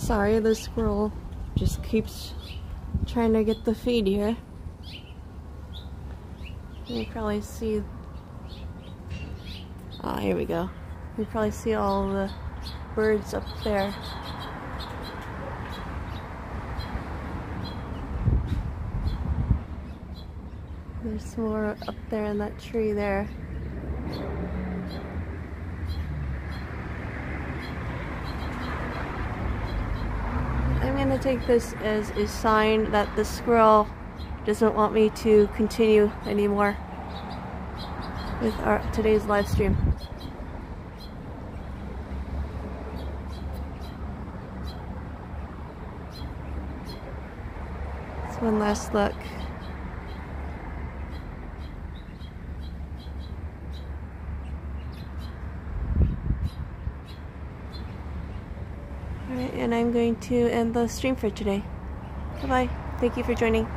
I'm sorry, the squirrel just keeps trying to get the feed here. You probably see, ah, here we go. You probably see all the birds up there. There's some more up there in that tree there. I'm going to take this as a sign that the squirrel doesn't want me to continue anymore with our today's live stream. It's one last look. Alright, and I'm going to end the stream for today. Bye-bye. Thank you for joining.